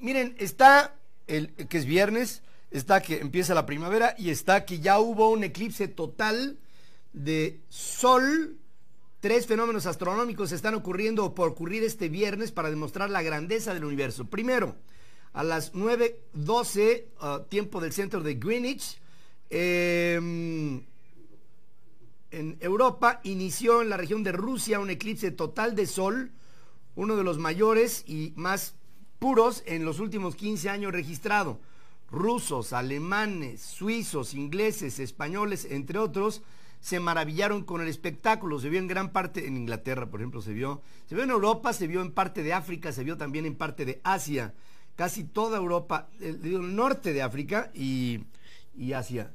Miren, está el que es viernes, está que empieza la primavera y está que ya hubo un eclipse total de sol. 3 fenómenos astronómicos están ocurriendo o por ocurrir este viernes para demostrar la grandeza del universo. Primero, a las 9:12, tiempo del centro de Greenwich, en Europa, inició en la región de Rusia un eclipse total de sol, uno de los mayores y más puros en los últimos 15 años registrado. Rusos, alemanes, suizos, ingleses, españoles, entre otros, se maravillaron con el espectáculo. Se vio en gran parte en Inglaterra, por ejemplo, se vio en Europa, se vio en parte de África, se vio también en parte de Asia, casi toda Europa, el norte de África y Asia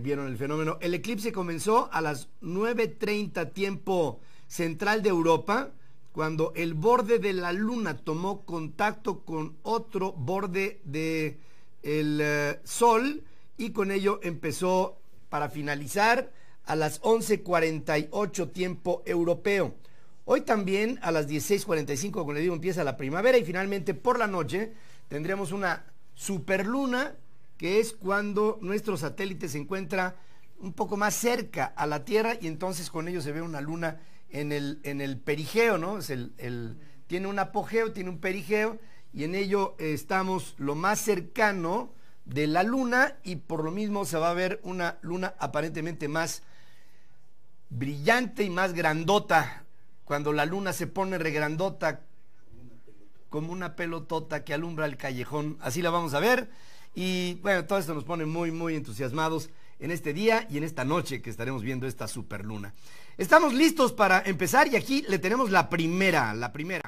vieron el fenómeno. El eclipse comenzó a las 9:30 tiempo central de Europa, cuando el borde de la luna tomó contacto con otro borde de el sol, y con ello empezó, para finalizar, a las 11:48 tiempo europeo. Hoy también a las 16:45, como le digo, empieza la primavera, y finalmente por la noche tendremos una superluna, que es cuando nuestro satélite se encuentra un poco más cerca a la Tierra, y entonces con ello se ve una luna en el perigeo, ¿no? Es tiene un apogeo, tiene un perigeo, y en ello estamos lo más cercano de la luna, y por lo mismo se va a ver una luna aparentemente más brillante y más grandota. Cuando la luna se pone regrandota, como una pelotota que alumbra el callejón, así la vamos a ver. Y bueno, todo esto nos pone muy muy entusiasmados en este día y en esta noche que estaremos viendo esta superluna. Estamos listos para empezar, y aquí le tenemos la primera.